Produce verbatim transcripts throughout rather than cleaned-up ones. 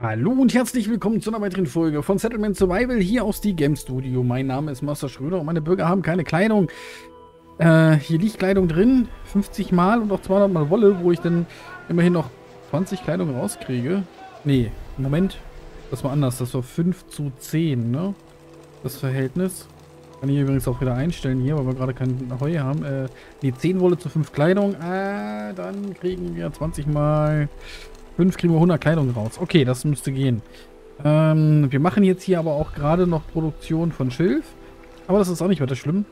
Hallo und herzlich willkommen zu einer weiteren Folge von Settlement Survival hier aus die Game Studio. Mein Name ist Master Schröder und meine Bürger haben keine Kleidung. Äh, hier liegt Kleidung drin, fünfzig Mal und auch zweihundert Mal Wolle, wo ich dann immerhin noch zwanzig Kleidung rauskriege. Nee, Moment, das war anders, das war fünf zu zehn, ne? Das Verhältnis. Kann ich übrigens auch wieder einstellen hier, weil wir gerade kein Heu haben. Äh, nee, zehn Wolle zu fünf Kleidung, ah, dann kriegen wir zwanzig Mal... fünf kriegen wir hundert Kleidung raus. Okay, das müsste gehen. Ähm, wir machen jetzt hier aber auch gerade noch Produktion von Schilf. Aber das ist auch nicht weiter schlimm.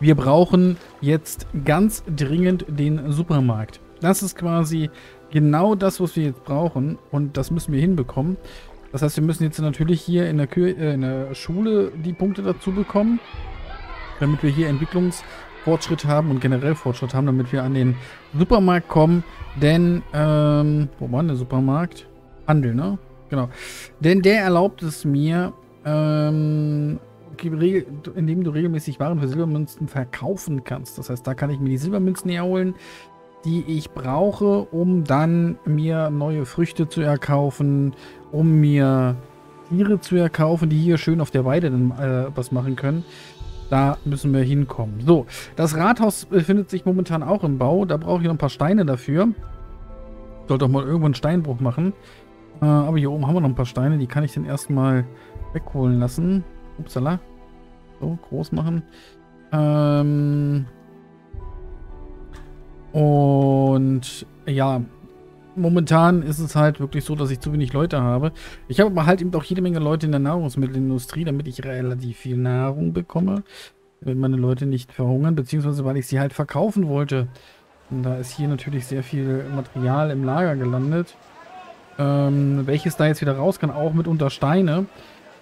Wir brauchen jetzt ganz dringend den Supermarkt. Das ist quasi genau das, was wir jetzt brauchen. Und das müssen wir hinbekommen. Das heißt, wir müssen jetzt natürlich hier in der, Kür äh, in der Schule die Punkte dazu bekommen. Damit wir hier Entwicklungs... Fortschritt haben und generell Fortschritt haben, damit wir an den Supermarkt kommen, denn, ähm, wo war denn der Supermarkt? Handel, ne? Genau. Denn der erlaubt es mir, ähm, indem du regelmäßig Waren für Silbermünzen verkaufen kannst. Das heißt, da kann ich mir die Silbermünzen herholen, die ich brauche, um dann mir neue Früchte zu erkaufen, um mir Tiere zu erkaufen, die hier schön auf der Weide dann äh, was machen können. Da müssen wir hinkommen. So, das Rathaus befindet sich momentan auch im Bau. Da brauche ich noch ein paar Steine dafür. Ich sollte auch mal irgendwo einen Steinbruch machen. Äh, aber hier oben haben wir noch ein paar Steine. Die kann ich dann erstmal wegholen lassen. Upsala. So, groß machen. Ähm Und ja, momentan ist es halt wirklich so, dass ich zu wenig Leute habe. Ich habe aber halt eben auch jede Menge Leute in der Nahrungsmittelindustrie, damit ich relativ viel Nahrung bekomme, damit meine Leute nicht verhungern, beziehungsweise weil ich sie halt verkaufen wollte. Und da ist hier natürlich sehr viel Material im Lager gelandet, ähm, welches da jetzt wieder raus kann, auch mitunter Steine.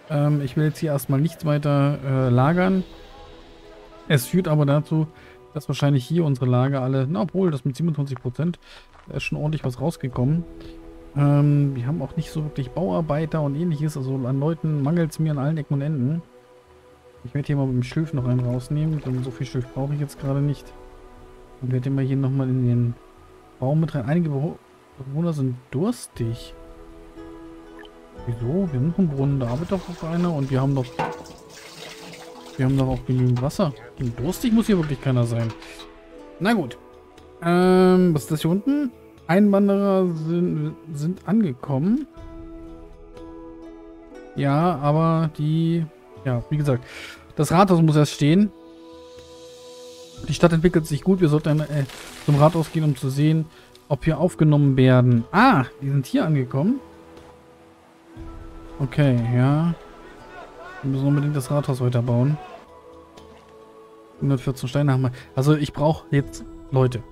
Ähm, ich will jetzt hier erstmal nichts weiter äh, lagern. Es führt aber dazu, dass wahrscheinlich hier unsere Lager alle, na, obwohl das mit siebenundzwanzig Prozent, da ist schon ordentlich was rausgekommen. Ähm, wir haben auch nicht so wirklich Bauarbeiter und ähnliches. Also an Leuten mangelt es mir an allen Ecken und Enden. Ich werde hier mal mit dem Schilf noch einen rausnehmen, denn so viel Schilf brauche ich jetzt gerade nicht. Und werde immer hier nochmal in den Baum mit rein. Einige Bewohner sind durstig. Wieso? Wir haben noch einen Brunnen, da arbeitet doch auch einer und wir haben doch... Wir haben doch auch genügend Wasser. Und durstig muss hier wirklich keiner sein. Na gut. Ähm, was ist das hier unten? Einwanderer sind, sind angekommen. Ja, aber die... Ja, wie gesagt, das Rathaus muss erst stehen. Die Stadt entwickelt sich gut. Wir sollten äh, zum Rathaus gehen, um zu sehen, ob wir aufgenommen werden. Ah, die sind hier angekommen. Okay, ja. Wir müssen unbedingt das Rathaus weiterbauen. hundertvierzehn Steine haben wir. Also ich brauche jetzt Leute.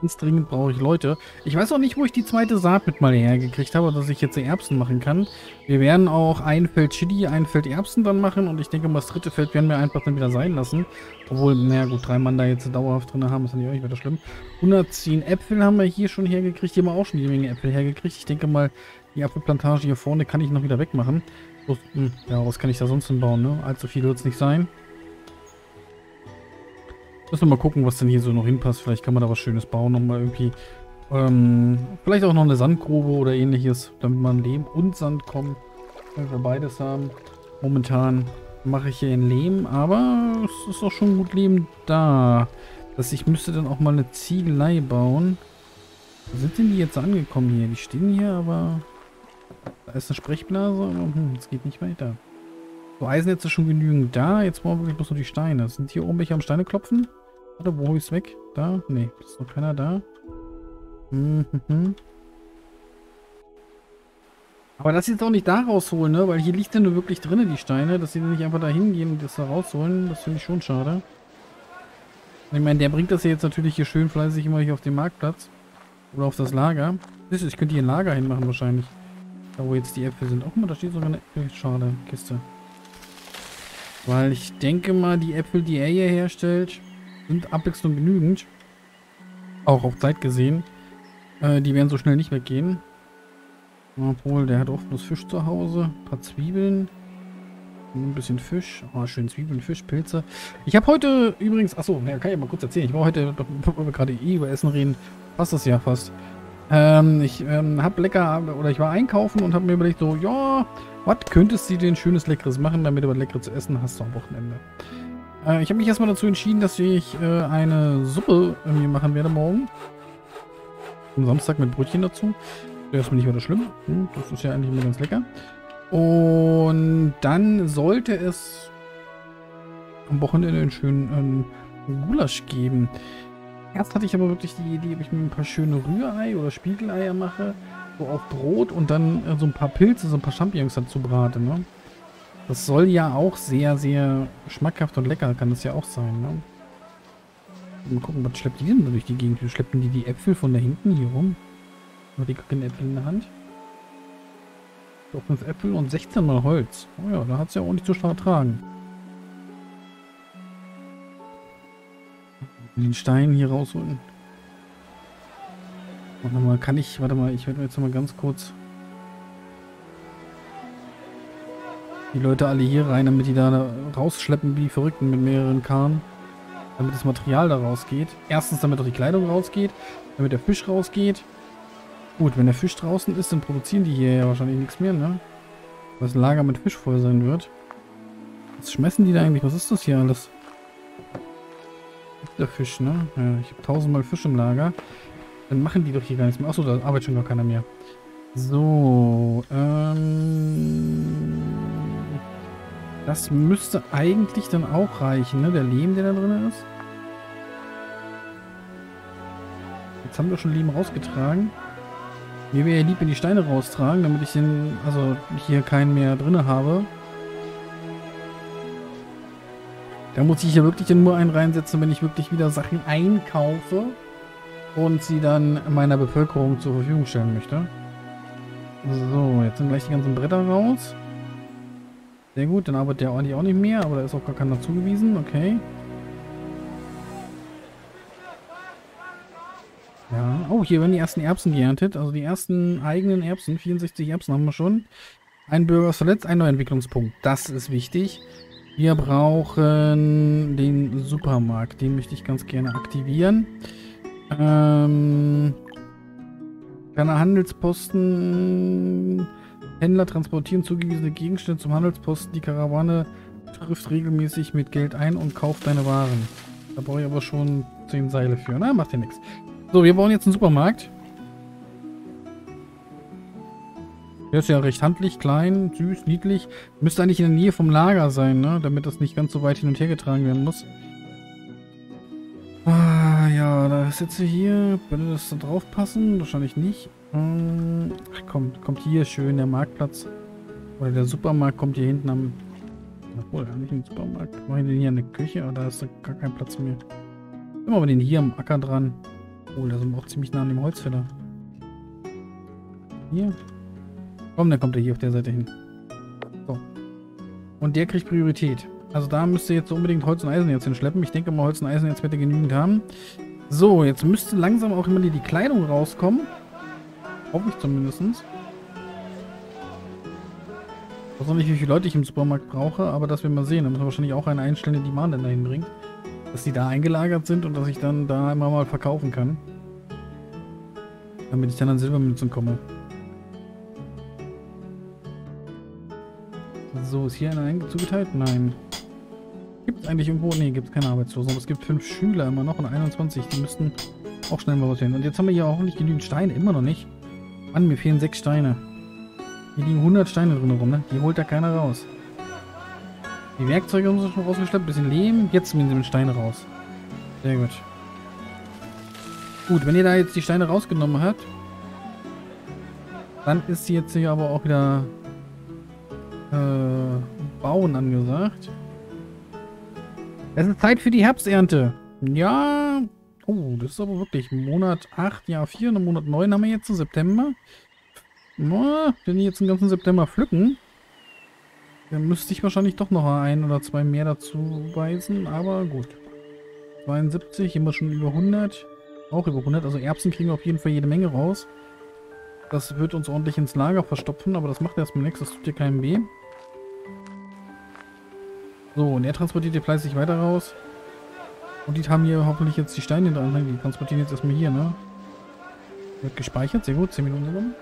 Ganz dringend brauche ich Leute. Ich weiß auch nicht, wo ich die zweite Saat mit mal hergekriegt habe, dass ich jetzt die Erbsen machen kann. Wir werden auch ein Feld Chili, ein Feld Erbsen dann machen und ich denke mal, das dritte Feld werden wir einfach dann wieder sein lassen. Obwohl, naja gut, drei Mann da jetzt dauerhaft drin haben, ist dann nicht weiter schlimm. hundertzehn Äpfel haben wir hier schon hergekriegt. Hier haben wir auch schon jede Menge Äpfel hergekriegt. Ich denke mal, die Apfelplantage hier vorne kann ich noch wieder wegmachen. Bloß, mh, ja, was kann ich da sonst denn bauen, ne? Allzu viel wird es nicht sein. Müssen wir mal gucken, was denn hier so noch hinpasst. Vielleicht kann man da was Schönes bauen. Nochmal irgendwie. Ähm, vielleicht auch noch eine Sandgrube oder ähnliches. Damit man Lehm und Sand kommt. Wenn wir beides haben. Momentan mache ich hier in Lehm. Aber es ist auch schon gut Lehm da. Das, ich müsste dann auch mal eine Ziegelei bauen. Wo sind denn die jetzt angekommen hier? Die stehen hier, aber... Da ist eine Sprechblase. Hm, es geht nicht weiter. So, Eisen jetzt ist schon genügend da. Jetzt brauchen wir wirklich bloß noch die Steine. Sind hier oben welche am Steine klopfen? Warte, wo ist weg? Da? Ne, ist noch keiner da. Mhm. Aber das jetzt auch nicht da rausholen, ne? Weil hier liegt ja nur wirklich drinnen die Steine, dass sie nicht einfach da hingehen und das da rausholen. Das finde ich schon schade. Ich meine, der bringt das ja jetzt natürlich hier schön fleißig immer hier auf den Marktplatz. Oder auf das Lager. Ich könnte hier ein Lager hinmachen wahrscheinlich. Da wo jetzt die Äpfel sind. Oh, guck mal, da steht sogar eine Äpfelschale Kiste. Weil ich denke mal, die Äpfel, die er hier herstellt, sind abwechselnd genügend. Auch auf Zeit gesehen. Äh, die werden so schnell nicht weggehen. Obwohl, der hat auch bloß Fisch zu Hause. Ein paar Zwiebeln. Ein bisschen Fisch. Oh, schön Zwiebeln, Fisch, Pilze. Ich habe heute übrigens... Achso, ja, kann ich mal kurz erzählen. Ich war heute, wo wir gerade eh über Essen reden, passt das ja fast. Ähm, ich ähm, hab lecker, oder ich war einkaufen und habe mir überlegt, so, ja, was könntest du denn Schönes Leckeres machen, damit du was Leckeres zu essen hast am Wochenende? Äh, ich habe mich erstmal dazu entschieden, dass ich äh, eine Suppe mir machen werde morgen. Am Samstag mit Brötchen dazu. Das ist mir nicht weiter schlimm. Hm, das ist ja eigentlich immer ganz lecker. Und dann sollte es am Wochenende einen schönen ähm, Gulasch geben. Erst hatte ich aber wirklich die Idee, ob ich mir ein paar schöne Rührei oder Spiegeleier mache, so auf Brot und dann äh, so ein paar Pilze, so ein paar Champignons dazu brate, ne? Das soll ja auch sehr, sehr schmackhaft und lecker, kann das ja auch sein, ne? Mal gucken, was schleppt die denn da durch die Gegend? Schleppen die die Äpfel von da hinten hier rum? Die kacken Äpfel in der Hand. So, fünf Äpfel und sechzehn mal Holz. Oh ja, da hat es ja auch nicht so schwer ertragen. Den Stein hier rausholen. Warte mal, kann ich... Warte mal, ich werde mir jetzt mal ganz kurz... die Leute alle hier rein, damit die da rausschleppen wie die Verrückten mit mehreren Karren. Damit das Material da rausgeht. Erstens, damit auch die Kleidung rausgeht. Damit der Fisch rausgeht. Gut, wenn der Fisch draußen ist, dann produzieren die hier ja wahrscheinlich nichts mehr, ne? Weil das Lager mit Fisch voll sein wird. Was schmeißen die da eigentlich? Was ist das hier alles? Der Fisch, ne? Ja, ich habe tausendmal Fisch im Lager. Dann machen die doch hier gar nichts mehr. Achso, da arbeitet schon gar keiner mehr. So, ähm... das müsste eigentlich dann auch reichen, ne? Der Lehm, der da drin ist. Jetzt haben wir schon Lehm rausgetragen. Mir wäre ja lieb, wenn die Steine raustragen, damit ich den, also hier keinen mehr drin habe. Da muss ich ja wirklich nur einen reinsetzen, wenn ich wirklich wieder Sachen einkaufe und sie dann meiner Bevölkerung zur Verfügung stellen möchte. So, jetzt sind gleich die ganzen Bretter raus. Sehr gut, dann arbeitet der ordentlich auch nicht mehr, aber da ist auch gar keiner zugewiesen, okay. Ja, oh, hier werden die ersten Erbsen geerntet, also die ersten eigenen Erbsen, vierundsechzig Erbsen haben wir schon. Ein Bürger ist verletzt, ein Neuentwicklungspunkt, das ist wichtig. Wir brauchen den Supermarkt. Den möchte ich ganz gerne aktivieren. Ähm, kleiner Handelsposten. Händler transportieren zugewiesene Gegenstände zum Handelsposten. Die Karawane trifft regelmäßig mit Geld ein und kauft deine Waren. Da brauche ich aber schon zehn Seile für. Na, macht ja nichts. So, wir bauen jetzt einen Supermarkt. Der ist ja recht handlich, klein, süß, niedlich. Müsste eigentlich in der Nähe vom Lager sein, ne? Damit das nicht ganz so weit hin und her getragen werden muss. Ah, ja, da sitze ich hier. Würde das da drauf passen? Wahrscheinlich nicht. Hm, ach komm, kommt hier schön der Marktplatz. Oder der Supermarkt kommt hier hinten am... Obwohl, nicht im Supermarkt. Mach ich den hier an der Küche? Aber da ist da gar kein Platz mehr. Immer mal den hier am Acker dran. Oh, da sind wir auch ziemlich nah an dem Holzfäller. Hier... Komm, dann kommt er hier auf der Seite hin. So. Und der kriegt Priorität. Also da müsste jetzt so unbedingt Holz und Eisenerz hinschleppen. Ich denke mal, Holz und Eisenerz wird er genügend haben. So, jetzt müsste langsam auch immer die, die Kleidung rauskommen. Hoffe ich zumindest. Ich weiß noch nicht, wie viele Leute ich im Supermarkt brauche, aber das werden wir mal sehen. Da müssen wir wahrscheinlich auch einen einstellen, die man dann dahin bringt. Dass die da eingelagert sind und dass ich dann da immer mal verkaufen kann. Damit ich dann an Silbermünzen komme. So, ist hier einer zugeteilt? Nein. Gibt es eigentlich irgendwo? Ne, gibt es keine Arbeitslosen. Aber es gibt fünf Schüler immer noch und einundzwanzig. Die müssten auch schnell mal was hin. Und jetzt haben wir hier auch nicht genügend Steine. Immer noch nicht. Mann, mir fehlen sechs Steine. Hier liegen hundert Steine drin rum, ne? Die holt da keiner raus. Die Werkzeuge haben sie schon rausgeschleppt. Bisschen Lehm. Jetzt nehmen sie mit Steine raus. Sehr gut. Gut, wenn ihr da jetzt die Steine rausgenommen habt, dann ist sie jetzt hier aber auch wieder... Äh, bauen angesagt. Es ist Zeit für die Herbsternte. Ja. Oh, das ist aber wirklich Monat acht, Jahr vier und Monat neun haben wir jetzt im September. Na, wenn die jetzt den ganzen September pflücken, dann müsste ich wahrscheinlich doch noch ein oder zwei mehr dazu weisen, aber gut. zweiundsiebzig, immer schon über hundert. Auch über hundert, also Erbsen kriegen wir auf jeden Fall jede Menge raus. Das wird uns ordentlich ins Lager verstopfen, aber das macht erstmal nichts, das tut dir keinem weh. So, und er transportiert hier fleißig weiter raus. Und die haben hier hoffentlich jetzt die Steine dran, die transportieren jetzt erstmal hier, ne? Wird gespeichert, sehr gut, zehn Minuten rum.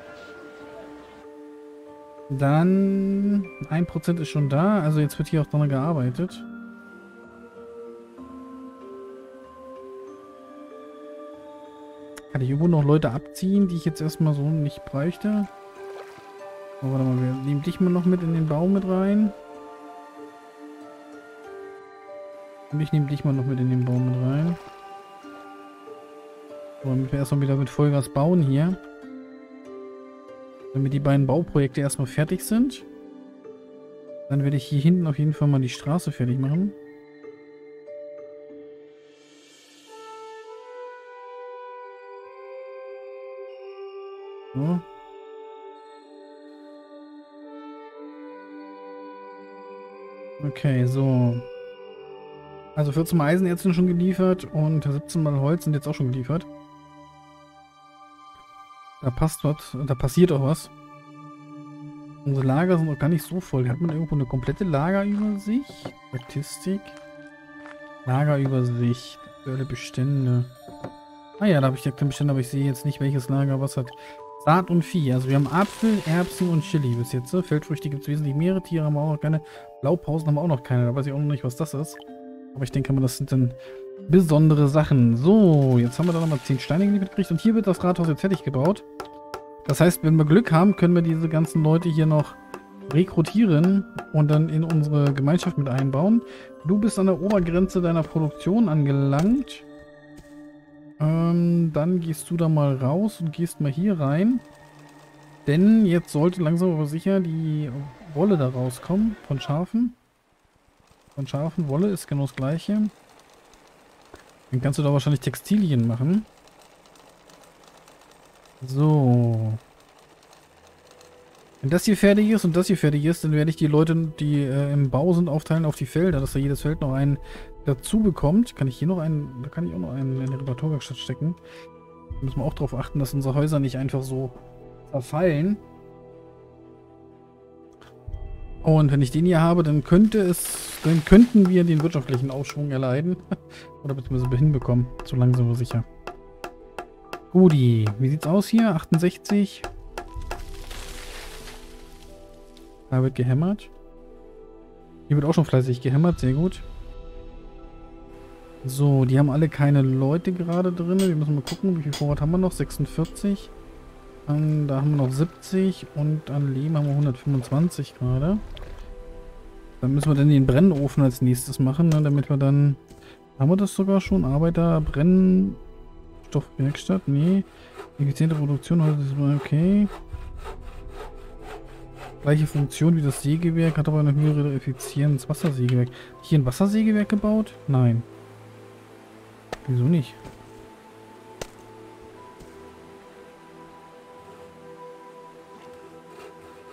Dann ein Prozent ist schon da, also jetzt wird hier auch dran gearbeitet. Kann ich irgendwo noch Leute abziehen, die ich jetzt erstmal so nicht bräuchte? Oh, warte mal, wir nehmen dich mal noch mit in den Bau mit rein. Und ich nehme dich mal noch mit in den Bau mit rein. So, damit wir erstmal wieder mit Vollgas bauen hier. Damit die beiden Bauprojekte erstmal fertig sind. Dann werde ich hier hinten auf jeden Fall mal die Straße fertig machen. So. Okay, so. Also vierzehn Mal Eisenerz sind schon geliefert und siebzehn Mal Holz sind jetzt auch schon geliefert. Da passt was, da passiert auch was. Unsere Lager sind noch gar nicht so voll. Hat man irgendwo eine komplette Lagerübersicht? Statistik. Lagerübersicht. Aktuelle Bestände. Ah ja, da habe ich die aktuellen Bestände, aber ich sehe jetzt nicht, welches Lager was hat. Saat und Vieh. Also wir haben Apfel, Erbsen und Chili bis jetzt. Feldfrüchte gibt es wesentlich mehrere. Tiere haben wir auch noch keine. Blaupausen haben wir auch noch keine. Da weiß ich auch noch nicht, was das ist. Aber ich denke mal, das sind dann besondere Sachen. So, jetzt haben wir da nochmal zehn Steine gekriegt. Und hier wird das Rathaus jetzt fertig gebaut. Das heißt, wenn wir Glück haben, können wir diese ganzen Leute hier noch rekrutieren und dann in unsere Gemeinschaft mit einbauen. Du bist an der Obergrenze deiner Produktion angelangt. Ähm, dann gehst du da mal raus und gehst mal hier rein. Denn jetzt sollte langsam aber sicher die Wolle da rauskommen von Schafen. Von Schafen, Wolle ist genau das gleiche. Dann kannst du da wahrscheinlich Textilien machen. So. Wenn das hier fertig ist und das hier fertig ist, dann werde ich die Leute, die äh, im Bau sind, aufteilen auf die Felder, dass da jedes Feld noch einen dazu bekommt. Kann ich hier noch einen, da kann ich auch noch einen in der Reparaturwerkstatt stecken. Da müssen wir auch darauf achten, dass unsere Häuser nicht einfach so zerfallen. Und wenn ich den hier habe, dann könnte es, dann könnten wir den wirtschaftlichen Aufschwung erleiden. Oder beziehungsweise hinbekommen. So langsam aber sicher. Gudi, wie sieht's aus hier? achtundsechzig. Da wird gehämmert. Hier wird auch schon fleißig gehämmert, sehr gut. So, die haben alle keine Leute gerade drin. Wir müssen mal gucken, wie viel Vorrat haben wir noch? sechsundvierzig. An, da haben wir noch siebzig und an Lehm haben wir hundertfünfundzwanzig gerade. Dann müssen wir dann den Brennofen als nächstes machen, ne, damit wir dann... Haben wir das sogar schon? Arbeiter, Brennstoffwerkstatt? Nee. Effiziente Produktion, okay. Gleiche Funktion wie das Sägewerk, hat aber eine höhere Effizienz. Wassersägewerk. Hier ein Wassersägewerk gebaut? Nein. Wieso nicht?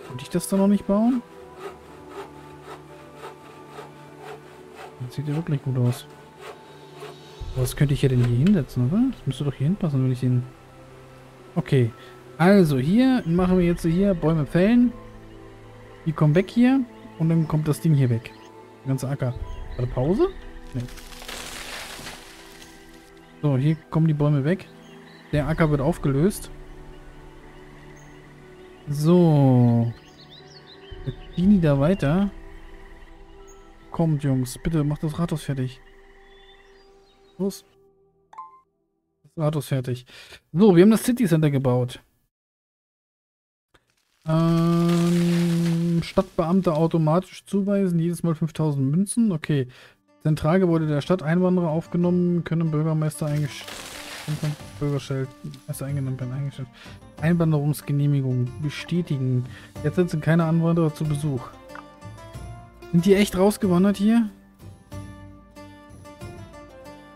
Könnte ich das da noch nicht bauen? Das sieht ja wirklich gut aus. Was könnte ich ja denn hier hinsetzen, oder? Das müsste doch hier hinpassen, wenn ich den... Okay. Also hier machen wir jetzt hier Bäume fällen. Die kommen weg hier. Und dann kommt das Ding hier weg. Der ganze Acker. Warte, Pause? Nee. So, hier kommen die Bäume weg. Der Acker wird aufgelöst. So. Dini da weiter. Kommt, Jungs. Bitte, macht das Rathaus fertig. Los. Das Rathaus fertig. So, wir haben das City Center gebaut. Ähm, Stadtbeamte automatisch zuweisen. Jedes Mal fünftausend Münzen. Okay. Zentralgebäude der Stadt. Einwanderer aufgenommen. Können Bürgermeister eingestellt werden. Bürgermeister eingenommen werden. Eingestellt. Einwanderungsgenehmigung bestätigen. Jetzt sind keine Einwanderer zu Besuch. Sind die echt rausgewandert hier?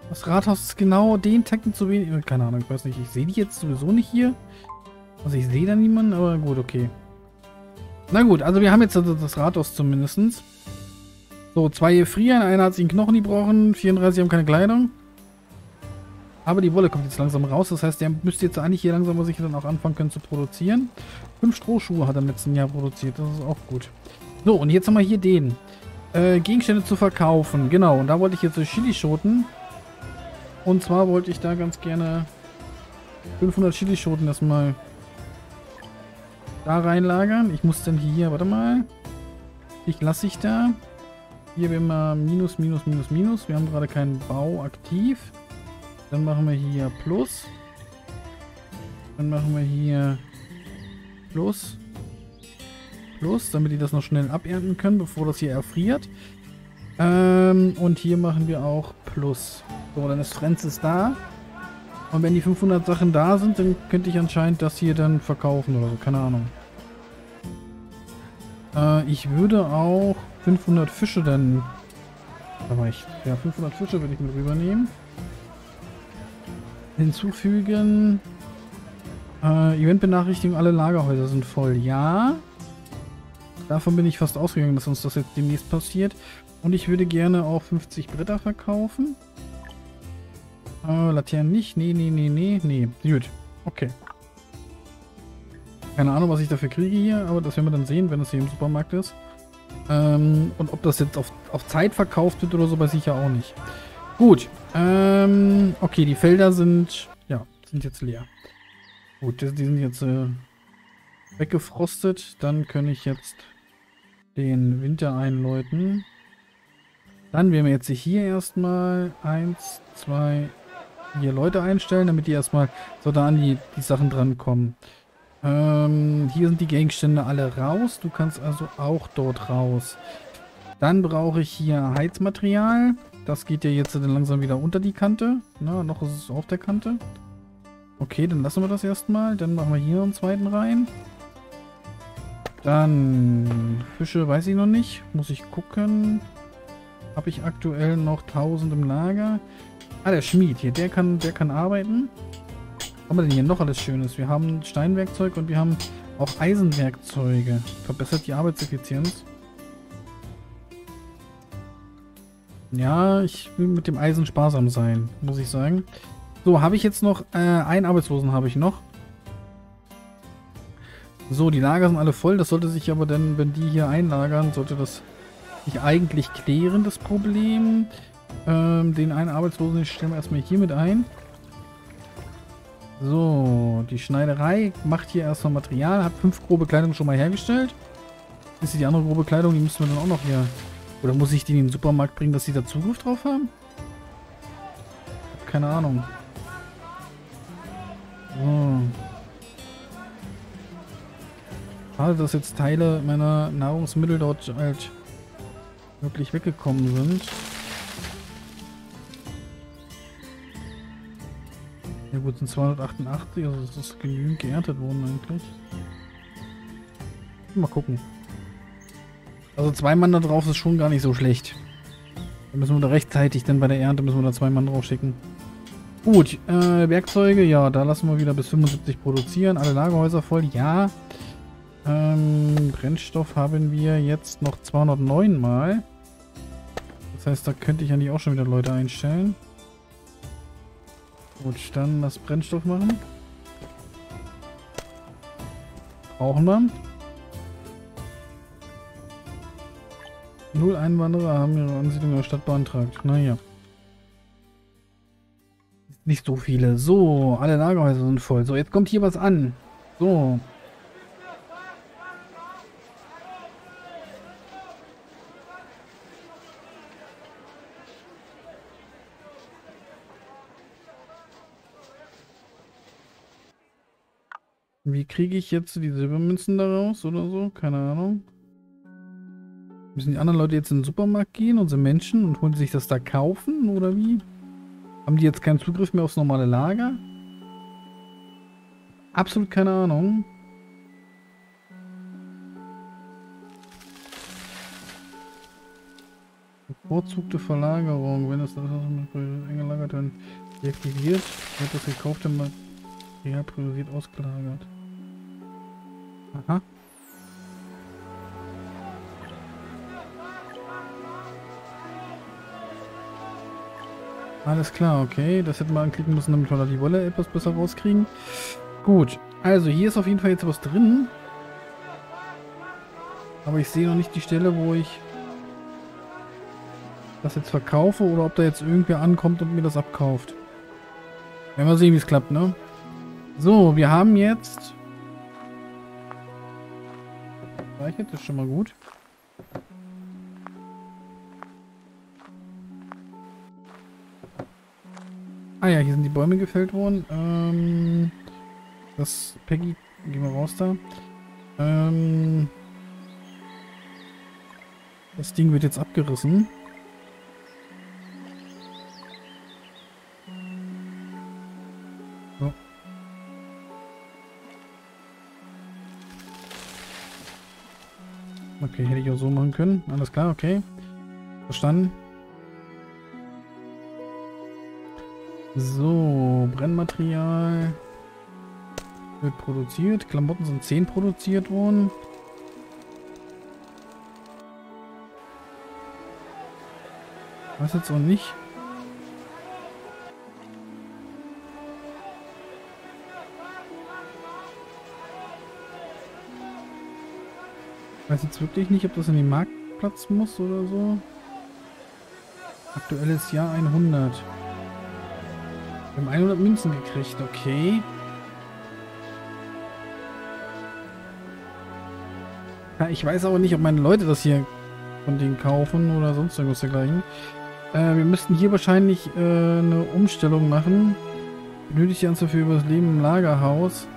Das Rathaus ist genau den Tacken zu wenig. Keine Ahnung, ich weiß nicht. Ich sehe die jetzt sowieso nicht hier. Also ich sehe da niemanden, aber gut, okay. Na gut, also wir haben jetzt also das Rathaus zumindest. So, zwei hier frieren, einer hat sich einen Knochen gebrochen, vierunddreißig haben keine Kleidung. Aber die Wolle kommt jetzt langsam raus, das heißt, der müsste jetzt eigentlich hier langsam sicher dann auch anfangen können zu produzieren. Fünf Strohschuhe hat er im letzten Jahr produziert, das ist auch gut. So, und jetzt haben wir hier den. Äh, Gegenstände zu verkaufen, genau. Und da wollte ich jetzt so Chilischoten. Und zwar wollte ich da ganz gerne fünfhundert Chilischoten erstmal da reinlagern. Ich muss dann hier, warte mal. Ich lasse ich da. Hier haben wir minus, minus, minus, minus. Wir haben gerade keinen Bau aktiv. Dann machen wir hier plus. Dann machen wir hier plus. Plus, damit die das noch schnell abernten können, bevor das hier erfriert. Ähm, und hier machen wir auch plus. So, dann ist Francis da. Und wenn die fünfhundert Sachen da sind, dann könnte ich anscheinend das hier dann verkaufen oder so. Keine Ahnung. Äh, ich würde auch fünfhundert Fische dann... Aber ich... Ja, fünfhundert Fische würde ich mit rübernehmen. Hinzufügen. Äh, Eventbenachrichtigung, alle Lagerhäuser sind voll. Ja. Davon bin ich fast ausgegangen, dass uns das jetzt demnächst passiert. Und ich würde gerne auch fünfzig Bretter verkaufen. Äh, Laternen nicht. Nee, nee, nee, nee, nee. Gut. Okay. Keine Ahnung, was ich dafür kriege hier, aber das werden wir dann sehen, wenn das hier im Supermarkt ist. Ähm, und ob das jetzt auf, auf Zeit verkauft wird oder so, weiß ich ja auch nicht. Gut. Ähm, okay, die Felder sind, ja, sind jetzt leer. Gut, die, die sind jetzt äh, weggefrostet. Dann kann ich jetzt den Winter einläuten. Dann werden wir jetzt hier erstmal eins, zwei, vier Leute einstellen, damit die erstmal so da an die, die Sachen dran kommen. Ähm, hier sind die Gegenstände alle raus. Du kannst also auch dort raus. Dann brauche ich hier Heizmaterial. Das geht ja jetzt dann langsam wieder unter die Kante. Na, noch ist es auf der Kante. Okay, dann lassen wir das erstmal. Dann machen wir hier einen zweiten rein. Dann Fische weiß ich noch nicht. Muss ich gucken. Habe ich aktuell noch tausend im Lager. Ah, der Schmied hier, der kann, der kann arbeiten. Was haben wir denn hier noch alles Schönes? Wir haben Steinwerkzeug und wir haben auch Eisenwerkzeuge. Verbessert die Arbeitseffizienz. Ja, ich will mit dem Eisen sparsam sein, muss ich sagen. So, habe ich jetzt noch äh, einen Arbeitslosen habe ich noch. So, die Lager sind alle voll. Das sollte sich aber dann, wenn die hier einlagern, sollte das sich eigentlich klären, das Problem. Ähm, den einen Arbeitslosen stellen wir erstmal hier mit ein. So, die Schneiderei macht hier erstmal Material. Hat fünf grobe Kleidung schon mal hergestellt. Ist die andere grobe Kleidung, die müssen wir dann auch noch hier... Oder muss ich die in den Supermarkt bringen, dass sie da Zugriff drauf haben? Keine Ahnung. So. Schade, dass jetzt Teile meiner Nahrungsmittel dort halt wirklich weggekommen sind. Ja gut, sind zweihundertachtundachtzig, also das ist genügend geerntet worden eigentlich. Mal gucken. Also zwei Mann da drauf ist schon gar nicht so schlecht. Dann müssen wir da rechtzeitig, denn bei der Ernte müssen wir da zwei Mann drauf schicken. Gut, äh, Werkzeuge, ja, da lassen wir wieder bis fünfundsiebzig produzieren. Alle Lagerhäuser voll, ja. Ähm, Brennstoff haben wir jetzt noch zweihundertneun mal. Das heißt, da könnte ich eigentlich auch schon wieder Leute einstellen. Gut, dann lass Brennstoff machen. Brauchen wir. Null Einwanderer haben ihre Ansiedlung in der Stadt beantragt. Naja. Nicht so viele. So, alle Lagerhäuser sind voll. So, jetzt kommt hier was an. So. Wie kriege ich jetzt die Silbermünzen daraus oder so? Keine Ahnung. Müssen die anderen Leute jetzt in den Supermarkt gehen, unsere Menschen, und holen sich das da kaufen, oder wie? Haben die jetzt keinen Zugriff mehr aufs normale Lager? Absolut keine Ahnung. Bevorzugte Verlagerung. Wenn das eingelagert wird, deaktiviert, wird das gekaufte Material priorisiert ausgelagert. Aha. Alles klar, okay. Das hätten wir anklicken müssen, damit wir da die Wolle etwas besser rauskriegen. Gut, also hier ist auf jeden Fall jetzt was drin. Aber ich sehe noch nicht die Stelle, wo ich das jetzt verkaufe oder ob da jetzt irgendwer ankommt und mir das abkauft. Werden wir sehen, wie es klappt, ne? So, wir haben jetzt... Das ist schon mal gut. Ah ja, hier sind die Bäume gefällt worden. Ähm, das Peggy, gehen wir raus da. Ähm, das Ding wird jetzt abgerissen. Okay, hätte ich auch so machen können. Alles klar, okay. Verstanden. So, Brennmaterial wird produziert. Klamotten sind zehn produziert worden. Was jetzt auch nicht? Ich weiß jetzt wirklich nicht, ob das in den Marktplatz muss oder so. Aktuelles Jahr hundert. Wir haben hundert Münzen gekriegt, okay. Ja, ich weiß aber nicht, ob meine Leute das hier von denen kaufen oder sonst irgendwas dergleichen. Äh, wir müssten hier wahrscheinlich äh, eine Umstellung machen. Benötigt die Anzahl für über das Leben im Lagerhaus.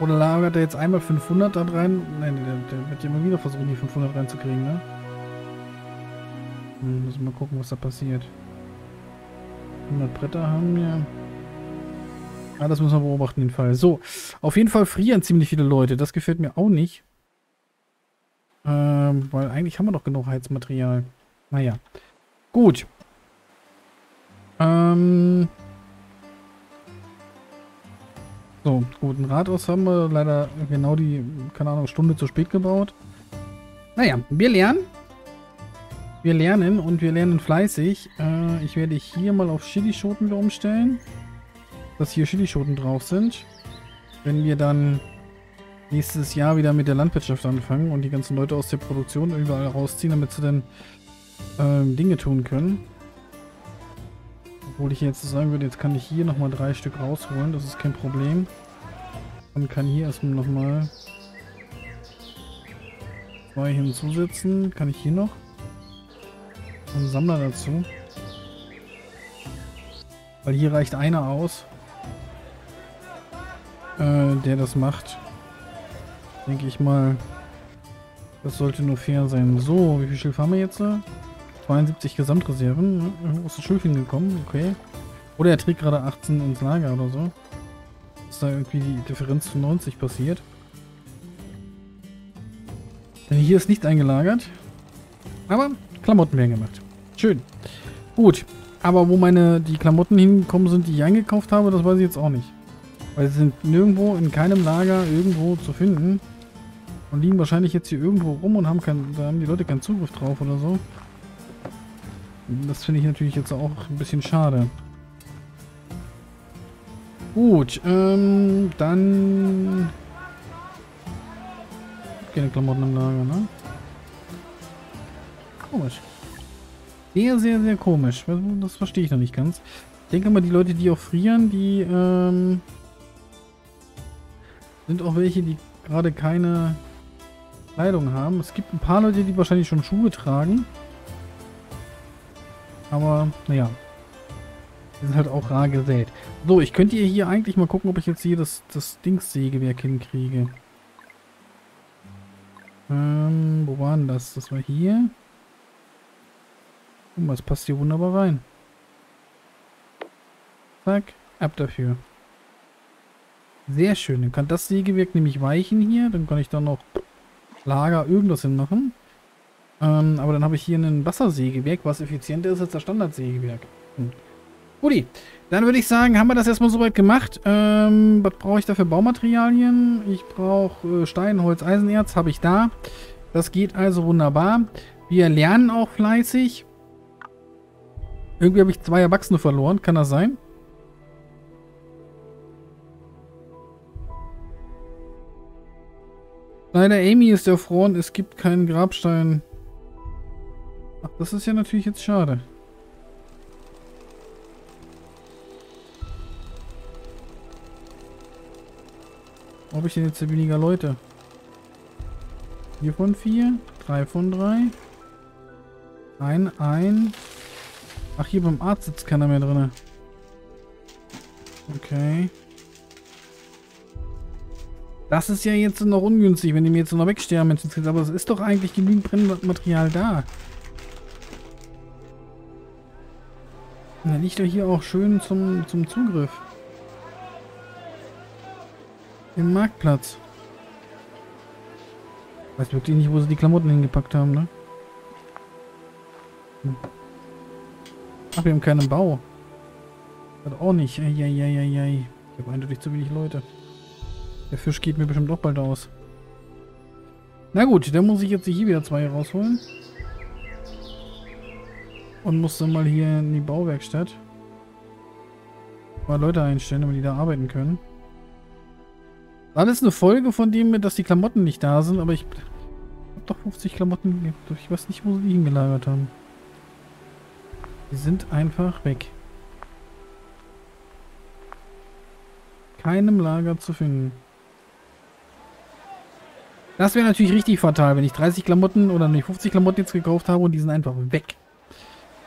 Oder lagert er jetzt einmal fünfhundert da rein? Nein, der, der wird ja immer wieder versuchen, die fünfhundert reinzukriegen, ne? Hm, müssen wir mal gucken, was da passiert. hundert Bretter haben wir. Ah, das müssen wir beobachten, den Fall. So, auf jeden Fall frieren ziemlich viele Leute. Das gefällt mir auch nicht. Ähm, weil eigentlich haben wir doch genug Heizmaterial. Naja. Gut. Ähm... So, gut, ein Rathaus haben wir leider genau die, keine Ahnung, Stunde zu spät gebaut. Naja, wir lernen. Wir lernen und wir lernen fleißig. Äh, ich werde hier mal auf Chilischoten wieder umstellen. Dass hier Chilischoten drauf sind. Wenn wir dann nächstes Jahr wieder mit der Landwirtschaft anfangen und die ganzen Leute aus der Produktion überall rausziehen, damit sie dann äh, Dinge tun können. Obwohl ich jetzt sagen würde, jetzt kann ich hier nochmal drei Stück rausholen, das ist kein Problem. Man kann hier erstmal nochmal zwei hinzusetzen. Kann ich hier noch einen Sammler dazu? Weil hier reicht einer aus, äh, der das macht. Denke ich mal, das sollte nur fair sein. So, wie viel Schilf haben wir jetzt? zweiundsiebzig Gesamtreserven. Wo ist das Schilf hingekommen? Okay. Oder er trägt gerade achtzehn ins Lager oder so. Ist da irgendwie die Differenz zu neunzig passiert? Denn hier ist nicht eingelagert. Aber Klamotten werden gemacht. Schön. Gut. Aber wo meine die Klamotten hingekommen sind, die ich eingekauft habe, das weiß ich jetzt auch nicht. Weil sie sind nirgendwo, in keinem Lager irgendwo zu finden. Und liegen wahrscheinlich jetzt hier irgendwo rum und haben kein, da haben die Leute keinen Zugriff drauf oder so. Das finde ich natürlich jetzt auch ein bisschen schade. Gut, ähm, dann... Keine Klamotten im Lager, ne? Komisch. Sehr, sehr, sehr komisch. Das verstehe ich noch nicht ganz. Ich denke mal, die Leute, die auch frieren, die, ähm... sind auch welche, die gerade keine Kleidung haben. Es gibt ein paar Leute, die wahrscheinlich schon Schuhe tragen. Aber, naja. Die sind halt auch rar gesät. So, ich könnte hier eigentlich mal sägen, ob ich jetzt hier das, das Dings-Sägewerk hinkriege. Ähm, wo war denn das? Das war hier. Guck mal, das passt hier wunderbar rein. Zack, ab dafür. Sehr schön. Dann kann das Sägewerk nämlich weichen hier. Dann kann ich da noch Lager irgendwas hin machen. Ähm, aber dann habe ich hier ein Wassersägewerk, was effizienter ist als das Standardsägewerk. Hm. Guti, dann würde ich sagen, haben wir das erstmal soweit gemacht. Ähm, was brauche ich dafür? Baumaterialien. Ich brauche äh, Stein, Holz, Eisenerz. Habe ich da. Das geht also wunderbar. Wir lernen auch fleißig. Irgendwie habe ich zwei Erwachsene verloren. Kann das sein? Leider Amy ist erfroren. Es gibt keinen Grabstein. Ach, das ist ja natürlich jetzt schade. Wo habe ich denn jetzt weniger Leute? vier von vier, drei von drei. Ein, ein. Ach, hier beim Arzt sitzt keiner mehr drin. Okay. Das ist ja jetzt noch ungünstig, wenn die mir jetzt noch wegsterben. Aber es ist doch eigentlich genügend Brennmaterial da. Und dann liegt er hier auch schön zum, zum Zugriff. Im Marktplatz. Ich weiß wirklich nicht, wo sie die Klamotten hingepackt haben, ne? Hm. Ach, wir haben keinen Bau. Das auch nicht. Eieieiei. Ich habe eindeutig zu wenig Leute. Der Fisch geht mir bestimmt auch bald aus. Na gut, dann muss ich jetzt hier wieder zwei rausholen. Und muss dann mal hier in die Bauwerkstatt mal Leute einstellen, damit die da arbeiten können. Alles eine Folge von dem, dass die Klamotten nicht da sind, aber ich habe doch fünfzig Klamotten. Ich weiß nicht, wo sie die hingelagert haben. Die sind einfach weg. Keinem Lager zu finden. Das wäre natürlich richtig fatal, wenn ich dreißig Klamotten oder nicht fünfzig Klamotten jetzt gekauft habe und die sind einfach weg.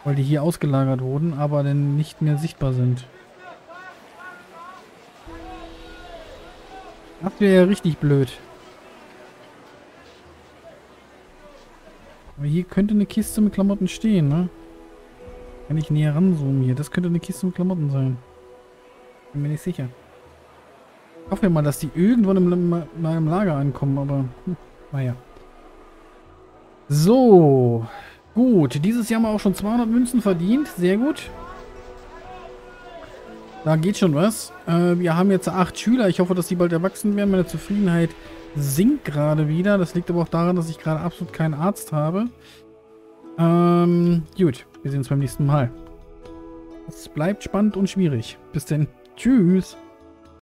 Weil die hier ausgelagert wurden, aber dann nicht mehr sichtbar sind. Das wäre ja richtig blöd. Aber hier könnte eine Kiste mit Klamotten stehen, ne? Kann ich näher ranzoomen hier. Das könnte eine Kiste mit Klamotten sein. Bin mir nicht sicher. Ich hoffe mal, dass die irgendwann in meinem Lager ankommen, aber hm, naja. So. Gut, dieses Jahr haben wir auch schon zweihundert Münzen verdient. Sehr gut. Da geht schon was. Äh, wir haben jetzt acht Schüler. Ich hoffe, dass die bald erwachsen werden. Meine Zufriedenheit sinkt gerade wieder. Das liegt aber auch daran, dass ich gerade absolut keinen Arzt habe. Ähm, gut, wir sehen uns beim nächsten Mal. Es bleibt spannend und schwierig. Bis denn. Tschüss.